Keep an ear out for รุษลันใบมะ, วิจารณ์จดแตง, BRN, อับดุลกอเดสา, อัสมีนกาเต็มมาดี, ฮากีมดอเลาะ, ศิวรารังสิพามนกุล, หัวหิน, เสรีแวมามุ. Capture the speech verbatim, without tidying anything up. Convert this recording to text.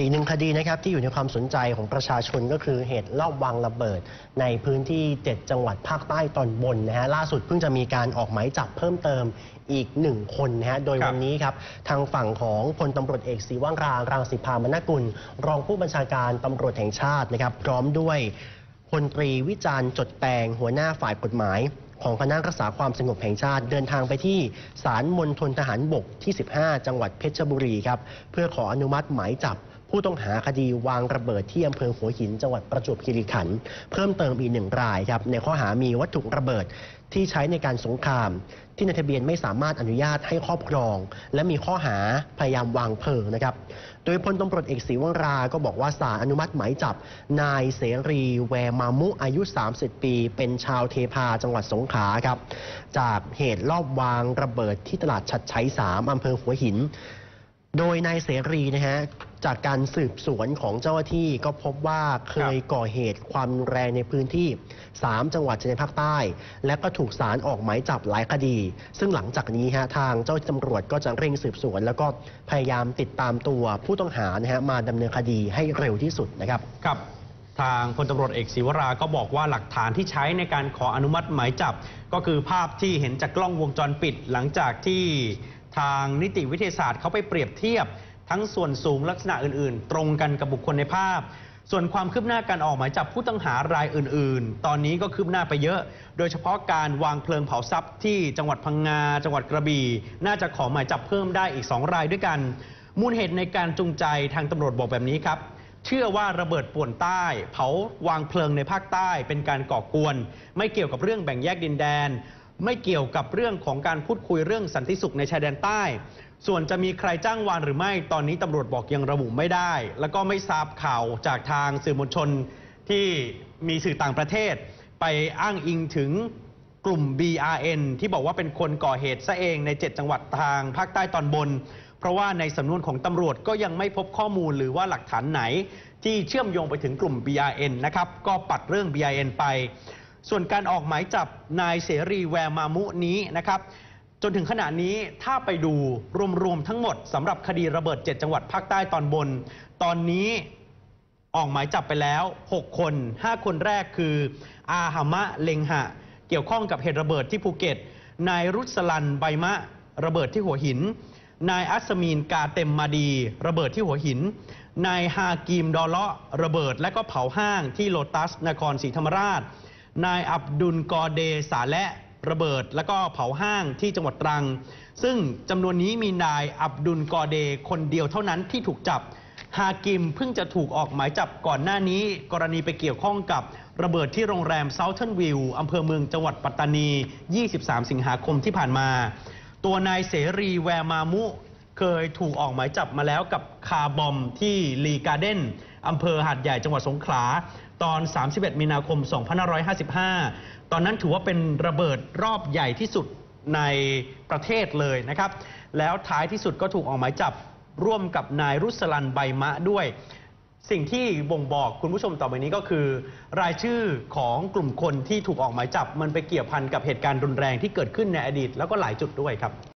อีกหนึ่งคดีนะครับที่อยู่ในความสนใจของประชาชนก็คือเหตุลอบวางระเบิดในพื้นที่เจ็ดจังหวัดภาคใต้ตอนบนนะฮะล่าสุดเพิ่งจะมีการออกหมายจับเพิ่มเติมอีกหนึ่งคนนะฮะโดยวันนี้ครับทางฝั่งของพลตำรวจเอกศิวรารังสิพามนกุลรองผู้บัญชาการตำรวจแห่งชาตินะครับพร้อมด้วยพลตรีวิจารณ์จดแตงหัวหน้าฝ่ายกฎหมายของคณะรักษาความสงบแห่งชาติเดินทางไปที่ศาลมณฑลทหารบกที่สิบห้าจังหวัดเพชรบุรีครับเพื่อขออนุมัติหมายจับผู้ต้องหาคดีวางระเบิดที่อำเภอหัวหินจังหวัดประจวบคีรีขันธ์เพิ่มเติมอีกหนึ่งรายครับในข้อหามีวัตถุระเบิดที่ใช้ในการสงครามที่นายทะเบียนไม่สามารถอนุญาตให้ครอบครองและมีข้อหาพยายามวางเพลิงนะครับโดยพลตำรวจเอกศิวราก็บอกว่าศาลอนุมัติหมายจับนายเสรีแวมามุอายุสามสิบปีเป็นชาวเทพาจังหวัดสงขลาครับจากเหตุลอบวางระเบิดที่ตลาดชัดชัยสามอำเภอหัวหินโดยนายเสรีนะฮะจากการสืบสวนของเจ้าหน้าที่ก็พบว่าเคยก่อเหตุความรุนแรงในพื้นที่สามจังหวัดชายแดนภาคใต้และก็ถูกศาลออกหมายจับหลายคดีซึ่งหลังจากนี้ฮะทางเจ้าหน้าที่ตำรวจก็จะเร่งสืบสวนแล้วก็พยายามติดตามตัวผู้ต้องหานะฮะมาดำเนินคดีให้เร็วที่สุดนะครับครับทางพลตำรวจเอกศิวราก็บอกว่าหลักฐานที่ใช้ในการขออนุมัติหมายจับก็คือภาพที่เห็นจากกล้องวงจรปิดหลังจากที่ทางนิติวิทยาศาสตร์เขาไปเปรียบเทียบทั้งส่วนสูงลักษณะอื่นๆตรงกันกับบุคคลในภาพส่วนความคืบหน้าการออกหมายจับผู้ต้องหารายอื่นๆตอนนี้ก็คืบหน้าไปเยอะโดยเฉพาะการวางเพลิงเผาทรัพย์ที่จังหวัดพังงาจังหวัดกระบี่น่าจะขอหมายจับเพิ่มได้อีกสองรายด้วยกันมูลเหตุในการจูงใจทางตำรวจบอกแบบนี้ครับเชื่อว่าระเบิดป่วนใต้เผาวางเพลิงในภาคใต้เป็นการก่อกวนไม่เกี่ยวกับเรื่องแบ่งแยกดินแดนไม่เกี่ยวกับเรื่องของการพูดคุยเรื่องสันติสุขในชายแดนใต้ส่วนจะมีใครจ้างวานหรือไม่ตอนนี้ตำรวจบอกยังระบุไม่ได้แล้วก็ไม่ทราบข่าวจากทางสื่อมวลชนที่มีสื่อต่างประเทศไปอ้างอิงถึงกลุ่ม บี อาร์ เอ็น ที่บอกว่าเป็นคนก่อเหตุซะเองในเจ็ดจังหวัดทางภาคใต้ตอนบนเพราะว่าในสำนวนของตำรวจก็ยังไม่พบข้อมูลหรือว่าหลักฐานไหนที่เชื่อมโยงไปถึงกลุ่ม บี อาร์ เอ็น นะครับก็ปัดเรื่อง บี อาร์ เอ็น ไปส่วนการออกหมายจับนายเสรีแวมามุนี้นะครับจนถึงขณะนี้ถ้าไปดูรวมๆทั้งหมดสำหรับคดีระเบิดเจ็ดจังหวัดภาคใต้ตอนบนตอนนี้ออกหมายจับไปแล้วหกคนห้าคนแรกคืออาหามะเล็งหะเกี่ยวข้องกับเหตุระเบิดที่ภูเก็ตนายรุษลันใบมะระเบิดที่หัวหินนายอัสมีนกาเต็มมาดีระเบิดที่หัวหินนายฮากีมดอเลาะระเบิดและก็เผาห้างที่โลตัสนครศรีธรรมราชนายอับดุลกอเดสาและระเบิดแล้วก็เผาห้างที่จังหวัดตรังซึ่งจำนวนนี้มีนายอับดุลกอเดคนเดียวเท่านั้นที่ถูกจับฮากิมเพิ่งจะถูกออกหมายจับก่อนหน้านี้กรณีไปเกี่ยวข้องกับระเบิดที่โรงแรมเซาเทิร์นวิวอำเภอเมืองจังหวัดปัตตานียี่สิบสามสิงหาคมที่ผ่านมาตัวนายเสรีแวมามุเคยถูกออกหมายจับมาแล้วกับคาร์บอมที่ลีการ์เด้นอำเภอหาดใหญ่จังหวัดสงขลาตอนสามสิบเอ็ดมีนาคมสองพันห้าร้อยห้าสิบห้าตอนนั้นถือว่าเป็นระเบิดรอบใหญ่ที่สุดในประเทศเลยนะครับแล้วท้ายที่สุดก็ถูกออกหมายจับร่วมกับนายรุษลันใบมะด้วยสิ่งที่บ่งบอกคุณผู้ชมต่อไปนี้ก็คือรายชื่อของกลุ่มคนที่ถูกออกหมายจับมันไปเกี่ยวพันกับเหตุการณ์รุนแรงที่เกิดขึ้นในอดีตแล้วก็หลายจุดด้วยครับ